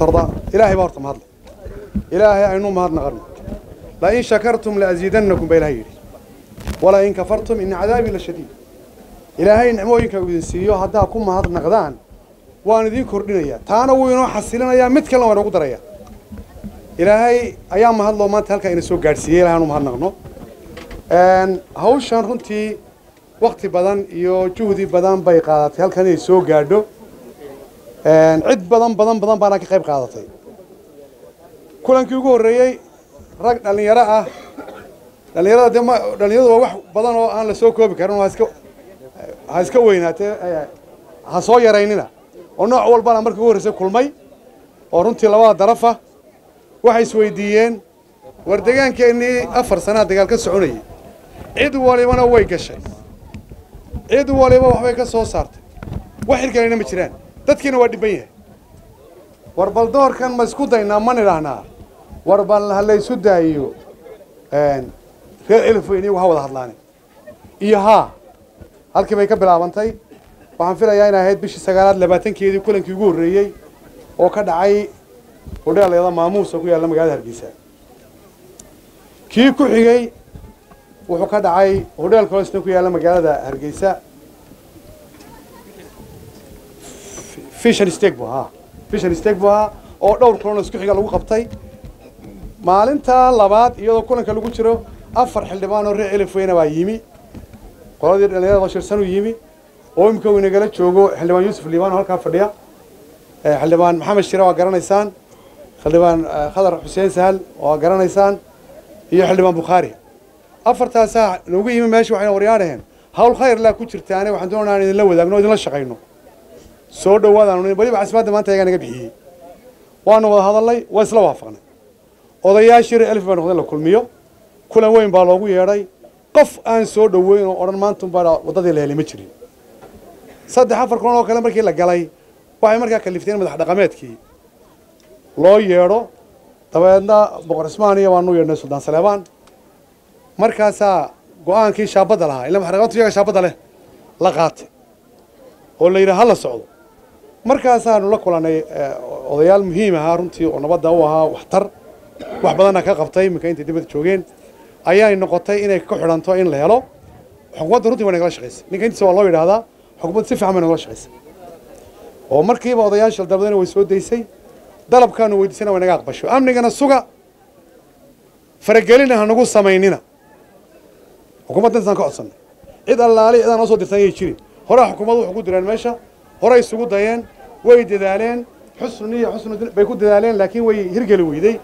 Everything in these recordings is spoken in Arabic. ترضى إلهي بارطم هذا إلهي عينهم هذا نغرم لئن شكرتم لأزيدنكم بإلهي ولئن كفرتم إن عذابي لشديد إلهي نعموينك وينسيو هذا كم هذا نغدان وأنا ذي كردنيا تانا وينو حسيلنا يا متكلم وأنا قدريا إلهي أيام هذا لو ما تهلك إن سوق جالسية لعنهم هذا نغنو أن هؤلاء رنتي وقت بدن يوجودي بدن بيقاضي هل كان يسوق جاردو أن عد بدن بنا كقيب قاضي كلن كيقول الرجال رجل اللي يراه ده واحد بدنه أنا لسوق وبكرنه هاسكو ويناته هصاير عيننا أنا أول بنا مركب ورسك كل ماي ورنتي لواء درفة واحد سويديين وردجان كأني أفر سنة دجال كسعوني عدو علي وانا وياك الشيء عدو علي وحبيك الصوصارت واحد كان مترين تذكرنا ودي بيه وربالدور كان مسكودا إن أمان رهنا وربال هلا يسودا يو إن غير ألفيني وهو ده هطلاني إيها هالك ما يكبر عوانتي وهم في رجعنا هيد بيش السجارات لباتن كيدي كلن كيقول رجعي أو كدعي وده على هذا ماموس أقول الله مقدر هالجيسة كيكو حجي وحكاد عاي هذا الكلاس نقول يلا مجال ده هرجيسا فيش الاستقباها أو دور كلونس كحجي لو قبطي مالنتا لبعض يلا كلنا كلو كتيرو أفرح الدبان ورئ ألفين وعيمي قرادي اللي هذا عشر سنة وعيمي أو يمكن ونقلت شو حلبان يوسف الليبان هالك فريا حلبان محمد شراء وقرن إنسان حلبان خضر حسين سهل وقرن إنسان هي حلبان بخاري أفرتها ساعة نوجي من ماشي وحنا وريانهن هاول خير لا كتر تاني وحندونا عن اللو ذا بنودي لش قينو صور دوادنا نوني بري بعسمات ما تيجي أنا جبيه وأنا وهذا الله وصلوا وافقنا وضيع شير ألف من هذا كل مية كل وين بالوجوه يراي قف أن صور دوين ورن ما أنتم برا وتدي له اللي متشري صدق حفر كلنا كلام بركي لا جلاي وعمر كا كلفتين من حد قامات كي لا يرو طبعا دا بقرسمانية وانو يرنا سلطان سليمان مركزا قوان كي شابد لها إلا محرقات فيها شابد له لقات هو اللي يرهلا سعود مركزا نقول كلنا أضيال مهمة هارنتي ونبض دواها واحتر وحبنا كقبطي مكان تدبر تشوجين أيام النقطة إنك كحران طائن لهلا حقوق دروتي ونقلاش غيس نكين سوى الله يرى هذا حقوق سفحة من نقلاش غيس ومركب أضيال شل دبلنا ويسود ديسي دلب كانوا ويدسنا ونقاق بشو أمني كان السوق فرجالنا هنقول سميننا حكومة تنسان كأصلا إذا الله عليه إذا نصود الثاني شيء هراء حكومة حكومة دران ماشة هراء السوق ديان ويد دالين حسن بيكون دالين لكن ويرجلوا يدي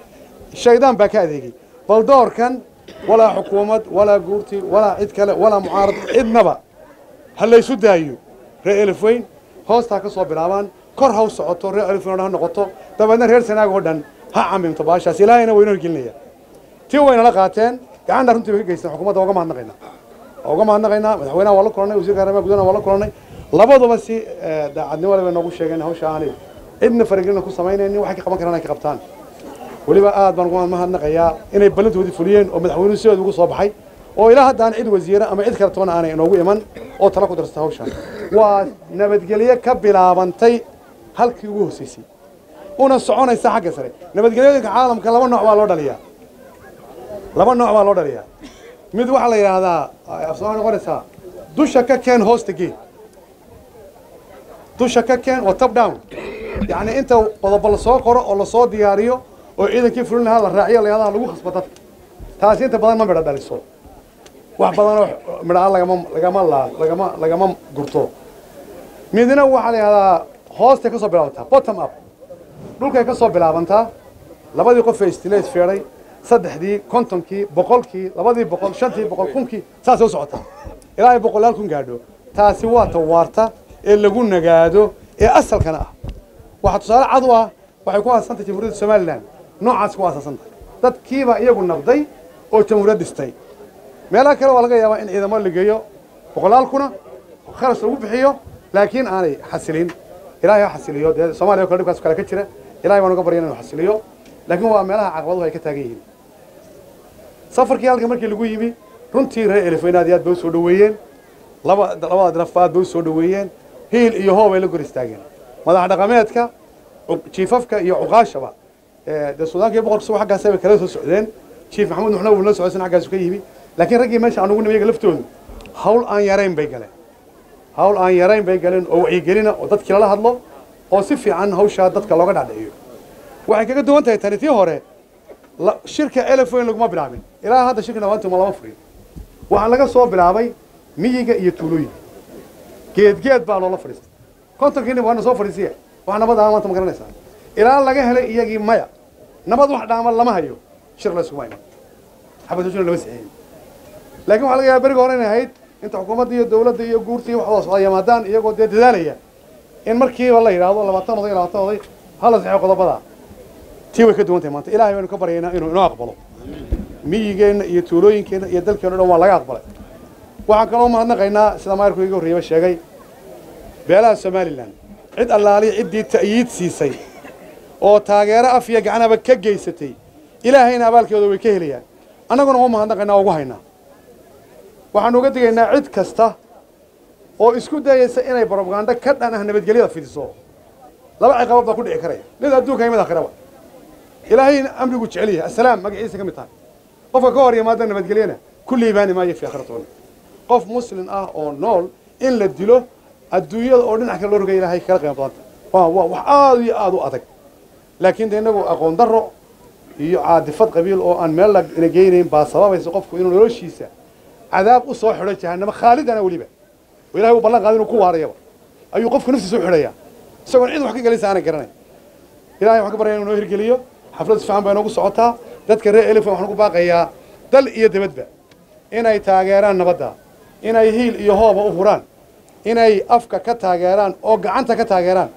الشيطان بكاء ذيكي بالدور كان ولا حكومة ولا جورتي ولا إدكلا ولا معارض إدنبا هلا يسود دايو رئيل فين هاست هكسر بالعوان كره وسعته رئيل فين وراه نقطة طبعا نهر سنة جدا ها عمي متباشر سلاينا وينو جلنيه توين لقاتين كأن رنتي بيجيسنا حكومة وقام عندنا غينا وين أول كورني وزير كريم بدون أول كورني لبعضه بس ده عندنا ولا بينقول شيء كأنه شاعري إبن فريقنا كل سماينا إني وحكي قام كرنا كابتن واللي بقى أدبر قام ما عندنا غيا إني بلد ودي فلين ومدحون السيد بيقول صباحي أو إله ده عن عيد وزيرة أما أذكر طبعا أنا إنه هو يمن أو تركوا درسته وش ونبت قليه كبل عبنتي هل كيوه سيسي ونصعون الساعة كسرة نبت قليه عالم كلامنا نوع والله دليا لما نوع والله دليا مدو على هذا أفسرنا قرصها دوشك كان هوست جي دوشك كان وتب داون يعني أنت وضبل صار قراء ولا صار دياريو وإذا كيف لنا هذا الرعية اللي هذا لو خص بطل تاسين أنت بدل ما بدل داريسو واحد بدل من على لجمال قرطو مدينا وعلى هذا هوست كسب بلعبتها بوتم أب لوكا كسب بلعبتها لبدي يقف في استلات فيري صدق دي كنتم كي بقول كي لبادي بقول شنتي بقول كم كي تاسو صعتا إلهي بقول لكم قادو تاسوات وارتا اللي قلنا قادو أصل كنا واحد صار عضوة وحكوها سنتي تمرد سوماليلاند نوع عسكوها سنتي تد كيبا يجون نقضي أو تمرد استي ملاك لو لقى يا إن إذا ما لقيه بقول لكم خلص لو بحيه لكن أنا حسلين إلهي حسليو سوماليا كلهم كسر كتيرة إلهي ما نقبرينا حسليو لكن هو ملاها عقبضها كتاجين سافر كيال كمرك اللي جويبي رنتي رأي الفناديات دول سودويين لبا درفات دول سودويين هي اليهوه اللي جوريستاجين ما ده حدا قميتك chiefafka iyo ugaashaba ee Suudaanka boqor soo xagga sabab kala soo socdeen chief maxamed wuxuu wada socdeen xaggaas ka yibi laakiin ragii meesha anugu nimaga laftooda hawl aan yareen bay galeen oo ay galina oo dad kala hadlo oo si fiican hawsha dadka looga dhacdayo waxay kaga duwan tahay tanitii hore shirka elephone lagu ma bilaabin ilaa hadda shirka nawaantu ma lama furin waxa laga soo bilaabay miyiga iyo tuulooyinka geed baa loo la fariistay kontarkiina waana soo fariisay waxaan nabad aan maanta magaranaysa ilaa laga helay iyagii maya nabad wax dhaama lama hayo shir la isku waayna habada joono lama saxeen laakiin waxa laga yaabay bariga hore inay ahayd inta xukuumadda iyo dawladda iyo guurtii wax hoos oo yamaadaan iyagoo dadaalaya in markii la yiraahdo 20 oday hala saxay qodobada tii way ka duwantay maanta ilaahay baan ka baryaynaa inuu inoo aqbalo miyigeena iyo tuulooyinkeena iyo dalkeena dhan waa laga aqbalay waxaan kaloo ma hadnaqaynaa sida maarku iga horeeyay sheegay beelaha Soomaaliland cid allaali ciddii ta'yiid siisay oo taageero afiya gacanaba ka geysatay ilaahayna abaalkeedu way ka helayaan anaguna ma hadnaqaynaa ugu haynaa waxaan uga digaynaa cid kasta oo isku dayaysa inay propaganda ka dhanah nabadgelyada fidiso laba ciqaab ku dhici karay mid adduunka iyo mid aakhiraba إلهي أمرك جعليه السلام ما جعيسك متعب قف كوري ما دنا بتقلينا كل يباني ما يفي خرطون قف مسلم أو نول إن لديله الدويل أو نحكي لورك إلهي خلق يا بطل وحاضي أدو أتك لكن ده نبغى أقوم درو يعاد فت قبيل أو أن ملك نجينين بصلاة يسقفكوا إنه لوش يسا عذاب الصوح ولا شيء أنا خالد أنا وليبه وإلهي وبلغ قادر نكوه عليه أي يقفك نفس الصوح ولا يا سواء عيد وحكي جلسة أنا كرني إلهي وحكي برا إنه يهرج ليه حفلات فعم بينوقو صعوتها دتك الرئي اللي فمحنوقو باقيها دل إيه دبدبة إن أي تاجران نبضها إن أي هيل يهوب أو فران إن أي أفكا كتاجران أو جعنتا كتاجران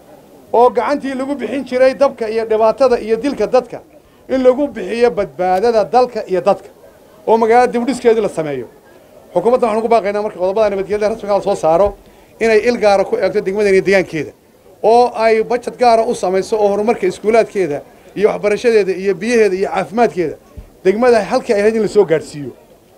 أو جعنتي اللي جو بحين شراي دبكا إيه دبعتها إيه دلك دتك اللي جو بحيه بدبادة دلك إيه دتك أو مجال دبليس كده للسمايو حكومة محنوقو باقينا مركب غضبها أنا بتجيل رأس مجال صوص عارو إن أي الجارة كده دقمة إن ديان كده أو أي بتشت جارة أصلا من سوء هرم مركب إسكولات كده iyo waxbarashada iyo biyaheeda iyo caafimaadkeeda degmada halka ay hadin la soo gaarsiyo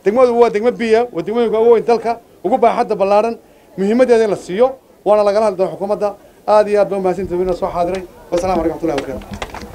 degmadu waa degmad biya oo degmadu waa in dalka ugu baaxada balaaran muhiimadeeda la siiyo waana laga hadlaa xukuumadda aad iyo aad baan mahadsantahay inuu soo xaadiray wasalaamu alaykum wa rahmatullahi wa barakaatuh